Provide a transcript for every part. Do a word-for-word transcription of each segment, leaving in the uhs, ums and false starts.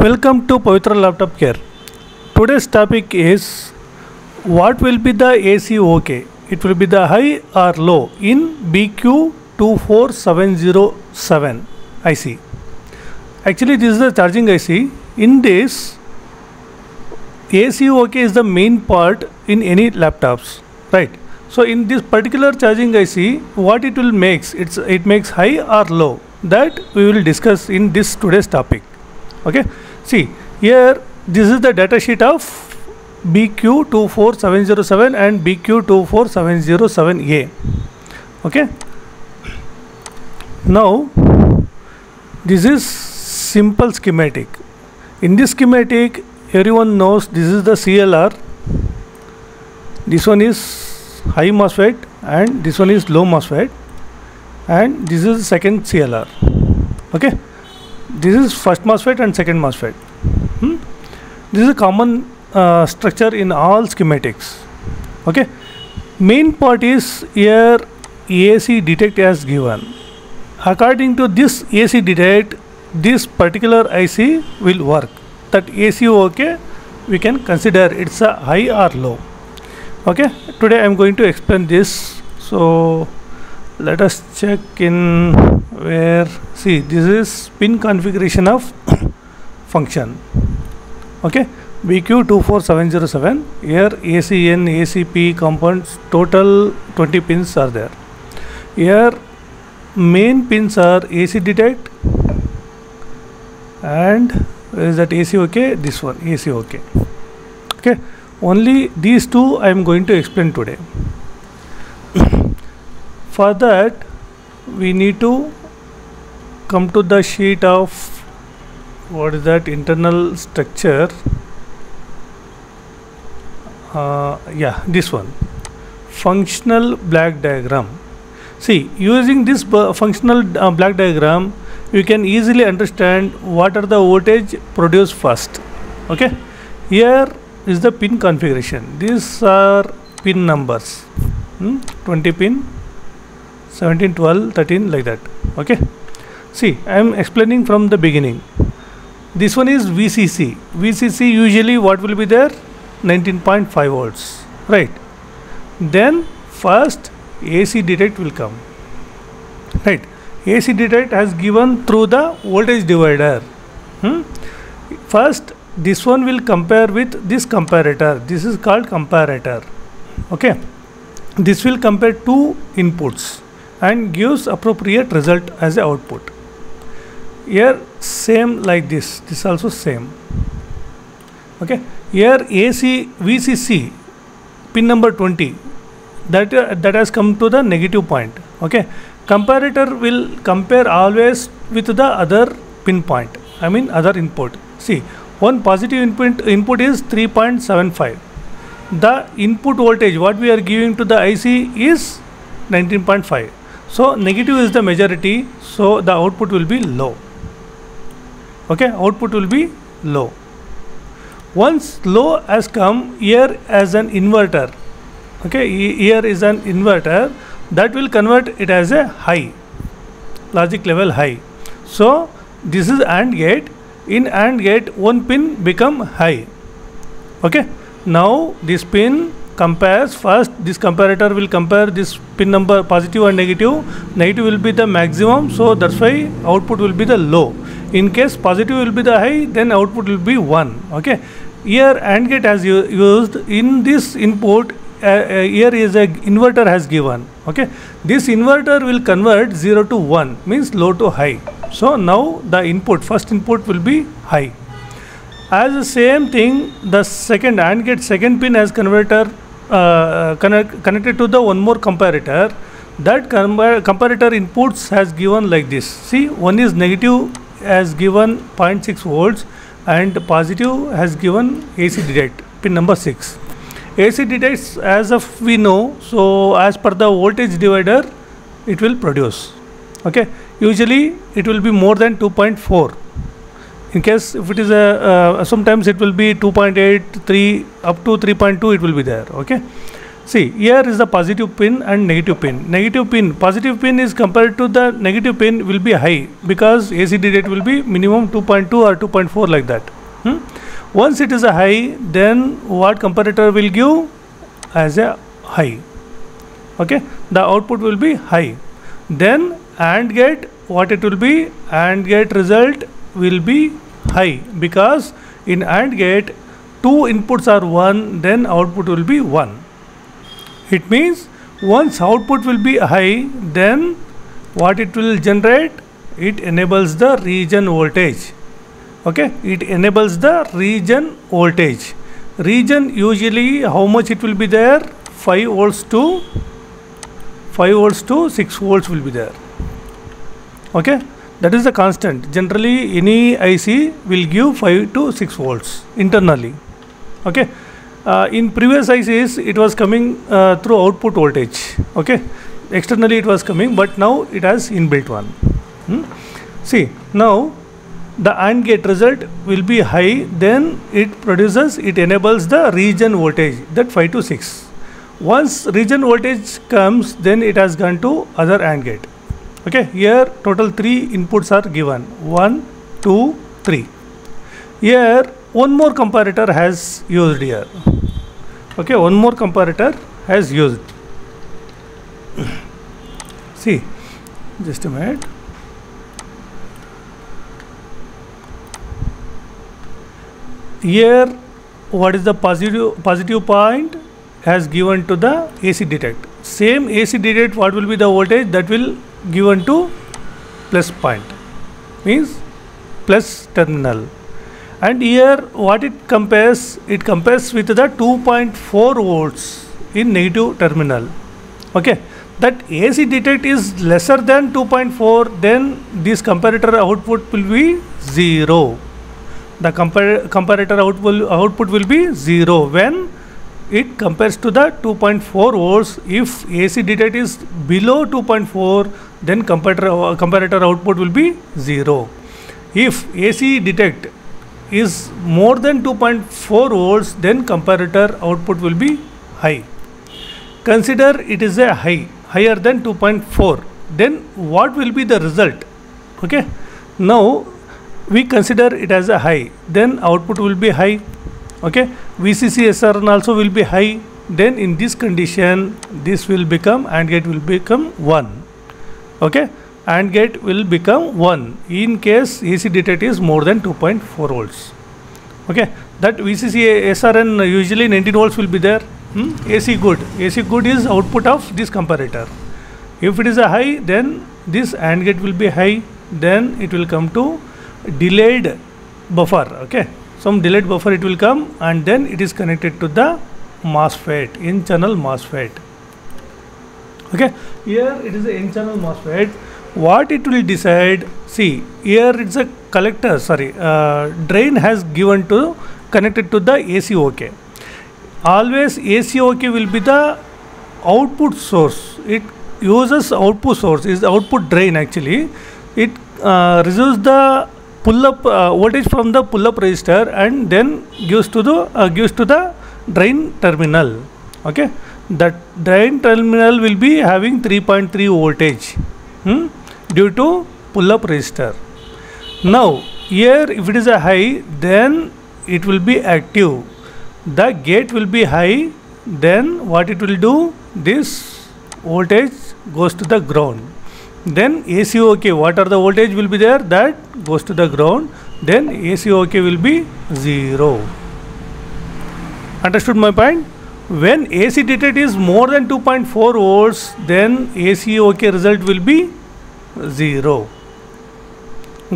Welcome to Pavithra Laptop Care. Today's topic is what will be the A C O K? It will be the high or low in B Q two four seven zero seven I C. Actually, this is the charging I C. In this, A C O K is the main part in any laptops, right? So in this particular charging I C, what it will makes, it's, it makes high or low, that we will discuss in this today's topic. Okay, see here, this is the data sheet of B Q two four seven zero seven and B Q two four seven zero seven A. Okay, now this is simple schematic. In this schematic, everyone knows this is the C L R, this one is high MOSFET and this one is low MOSFET, and this is the second C L R. Okay, this is first MOSFET and second MOSFET. hmm? This is a common uh, structure in all schematics. Okay, main part is here A C detect as given. According to this A C detect, this particular I C will work. That A C O K we can consider it's a high or low. Okay, today I am going to explain this. So let us check in where. See, this is pin configuration of function. Okay, B Q two four seven zero seven, here A C N, A C P components, total twenty pins are there. Here main pins are A C detect and where is that A C O K? This one A C O K. Okay, only these two I am going to explain today. For that, we need to come to the sheet of what is that internal structure. Uh, yeah, this one, functional block diagram. See, using this functional uh, block diagram, you can easily understand what are the voltage produced first. Okay, here is the pin configuration. These are pin numbers, hmm? twenty pin, seventeen, twelve, thirteen, like that. Okay, see, I am explaining from the beginning. This one is V C C. V C C usually what will be there? nineteen point five volts, right? Then first A C detect will come, right? A C detect has given through the voltage divider. hmm? First this one will compare with this comparator. This is called comparator. Okay, this will compare two inputs and gives appropriate result as a output. Here same like this, this also same. Okay, here A C V C C pin number twenty, that uh, that has come to the negative point. Okay, comparator will compare always with the other pin point, I mean other input. See, one positive input input is three point seven five. The input voltage what we are giving to the I C is nineteen point five. So negative is the majority, so the output will be low. Okay, output will be low. Once low has come, here as an inverter. Okay, here is an inverter that will convert it as a high, logic level high. So this is AND gate. In AND gate, one pin become high. Okay, now this pin compares first. This comparator will compare this pin number positive and negative. Negative will be the maximum, so that's why output will be the low. In case positive will be the high, then output will be one. Okay, here AND gate has used. In this input, uh, uh, here is a inverter has given. Okay, this inverter will convert zero to one, means low to high. So now the input, first input will be high. As the same thing, the second AND gate second pin has converter Uh, connect, connected to the one more comparator. That compar comparator inputs has given like this. See, one is negative has given zero point six volts and positive has given A C detect pin number six. A C detects as of we know, so as per the voltage divider it will produce. Okay, usually it will be more than two point four. In case if it is a uh, sometimes it will be two point eight, three, up to three point two it will be there. Okay, See, here is the positive pin and negative pin. Negative pin, positive pin is compared to the negative pin will be high because A C D rate will be minimum two point two or two point four like that. Hmm? Once it is a high, then what comparator will give as a high. Okay, the output will be high. Then AND gate, what it will be? AND gate result will be high because in AND gate two inputs are one, then output will be one. It means once output will be high, then what it will generate? It enables the region voltage. Okay, it enables the region voltage. Region usually how much it will be there? five volts to six volts will be there. Okay, that is the constant. Generally any I C will give five to six volts internally. Okay, uh, in previous I Cs it was coming uh, through output voltage. Okay, externally it was coming, but now it has inbuilt one. Hmm? See, now the AND gate result will be high, then it produces, it enables the region voltage, that five to six. Once region voltage comes, then it has gone to other AND gate. Okay, here total three inputs are given, one, two, three. Here one more comparator has used here. Okay, one more comparator has used. See, just a minute. Here what is the positive positive point has given to the A C detect. Same A C detect, what will be the voltage that will given to plus point, means plus terminal. And here what it compares, it compares with the two point four volts in negative terminal. Okay, that A C detect is lesser than two point four, then this comparator output will be zero. The compar comparator output, output will be zero when it compares to the two point four volts. If A C detect is below two point four, then comparator, comparator output will be zero. If A C detect is more than two point four volts, then comparator output will be high. Consider it is a high, higher than two point four, then what will be the result? Okay, now we consider it as a high, then output will be high. Okay, V C C S R N also will be high. Then in this condition, this will become AND gate will become one. Okay, AND gate will become one in case A C detect is more than two point four volts. Okay, that V C C S R N usually nineteen volts will be there. Hmm? A C good, A C good is output of this comparator. If it is a high, then this AND gate will be high. Then it will come to delayed buffer. Okay, some delayed buffer it will come, and then it is connected to the MOSFET, in channel MOSFET. Okay, here it is the in channel MOSFET. What it will decide? See, here it's a collector, sorry uh, drain has given to connected to the A C O K. Always A C O K will be the output source. It uses output source, is the output drain actually. It Uh, receives the pull-up uh, voltage from the pull-up resistor and then gives to the uh, gives to the drain terminal. Okay, that drain terminal will be having three point three voltage hmm, due to pull-up resistor. Now here if it is a high, then it will be active. The gate will be high, then what it will do? This voltage goes to the ground. Then A C O K, what are the voltage will be there? That goes to the ground. Then A C O K will be zero. Understood my point? When A C detect is more than two point four volts, then A C O K result will be zero.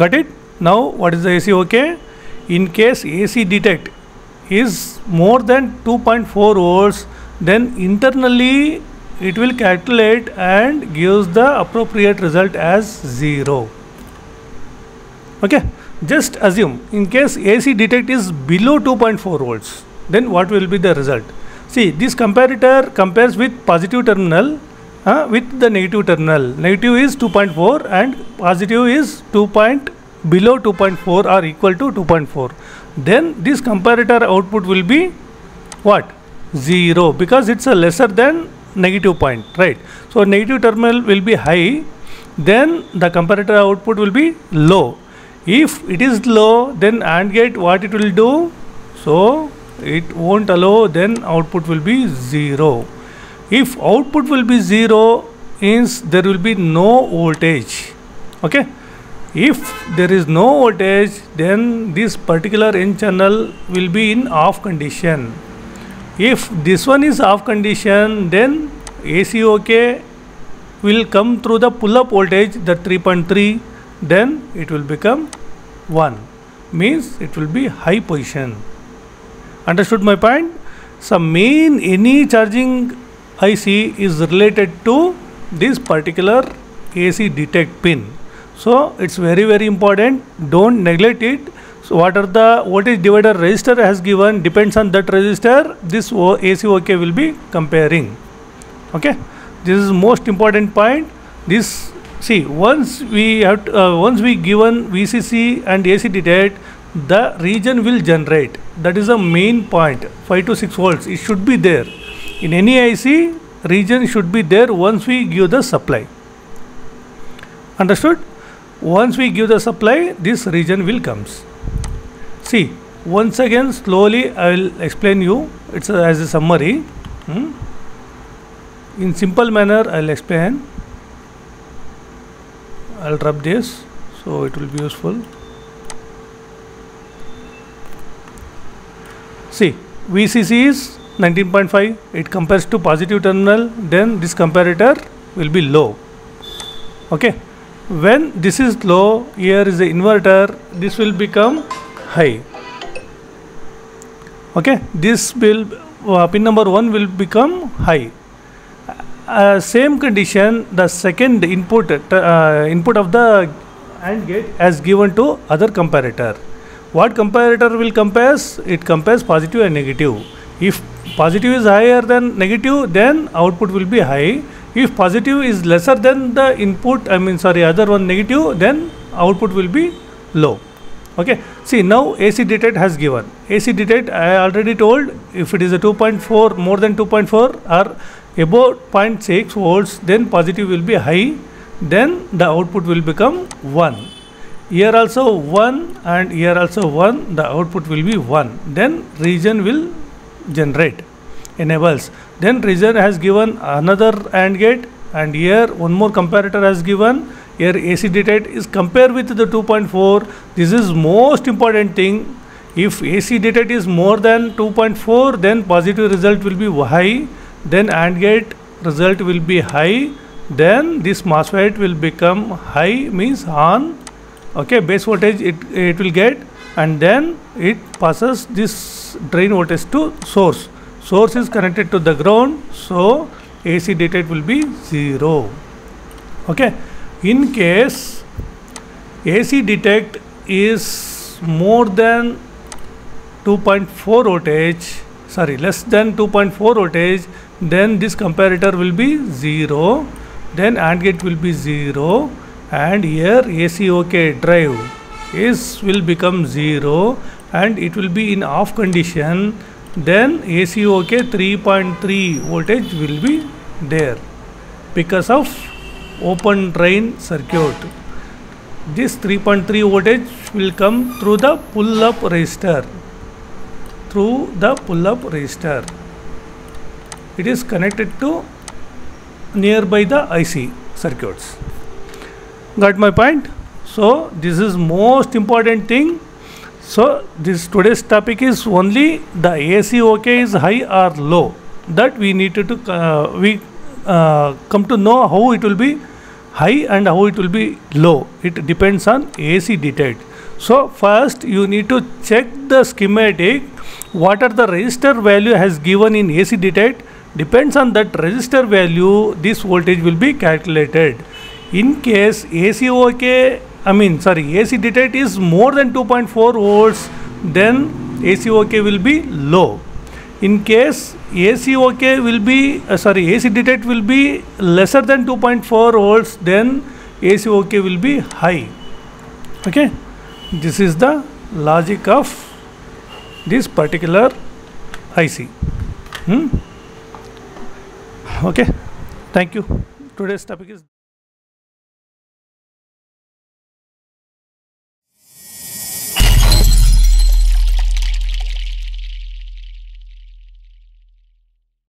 Got it? Now what is the A C O K? In case A C detect is more than two point four volts, then internally it will calculate and gives the appropriate result as zero. Okay, just assume in case A C detect is below two point four volts, then what will be the result? See, this comparator compares with positive terminal uh, with the negative terminal. Negative is two point four and positive is two point below two point four or equal to two point four. Then this comparator output will be what? zero because it's a lesser than negative point, right? So negative terminal will be high, then the comparator output will be low. If it is low, then AND gate what it will do? So it won't allow, then output will be zero. If output will be zero, means there will be no voltage. Okay, if there is no voltage, then this particular N channel will be in off condition. If this one is off condition, then A C O K will come through the pull-up voltage, the three point three, then it will become one, means it will be high position. Understood my point? So main any charging I C is related to this particular A C detect pin. So it's very very important, don't neglect it. So what are the voltage divider resistor has given, depends on that resistor this A C O K will be comparing. Okay, this is most important point. This, see, once we have to, uh, once we given V C C and A C detect, the region will generate, that is the main point. Five to six volts it should be there in any I C. Region should be there once we give the supply. Understood? Once we give the supply, this region will comes. See, once again slowly I will explain you. It's a, as a summary, hmm? in simple manner I will explain. I will rub this so it will be useful. See, V C C is nineteen point five, it compares to positive terminal, then this comparator will be low. Okay, when this is low, here is the inverter, this will become high. Okay, this will uh, pin number one will become high. Uh, same condition, the second input uh, input of the AND gate as given to other comparator. What comparator will compares? It compares positive and negative. If positive is higher than negative, then output will be high. If positive is lesser than the input, I mean sorry other one negative, then output will be low. Okay, see, now A C detect has given. A C detect I already told, if it is a two point four, more than two point four or above zero point six volts, then positive will be high, then the output will become one. Here also one and here also one, the output will be one, then region will generate, enables. Then region has given another AND gate, and here one more comparator has given. Here A C detect is compared with the two point four. This is most important thing. If A C detect is more than two point four, then positive result will be high, then AND gate result will be high, then this MOSFET will become high, means on. Okay, base voltage it, it will get, and then it passes this drain voltage to source. Source is connected to the ground, so A C detect will be zero. Okay, in case A C detect is more than two point four voltage, sorry less than two point four voltage, then this comparator will be zero, then AND gate will be zero, and here A C O K drive is will become zero and it will be in off condition, then A C O K three point three voltage will be there because of open drain circuit. This three point three voltage will come through the pull-up resistor, through the pull-up resistor. It is connected to nearby the I C circuits. Got my point? So this is most important thing. So this today's topic is only the A C O K is high or low, that we need to uh, we uh, come to know how it will be high and how it will be low. It depends on A C detect. So first you need to check the schematic. What are the resistor value has given in A C detect? Depends on that resistor value, this voltage will be calculated. In case A C O K, I mean sorry A C detect is more than two point four volts, then A C O K will be low. In case A C O K will be uh, sorry A C detect will be lesser than two point four volts, then A C O K will be high. Okay, this is the logic of this particular I C. Hmm? Okay, thank you. Today's topic is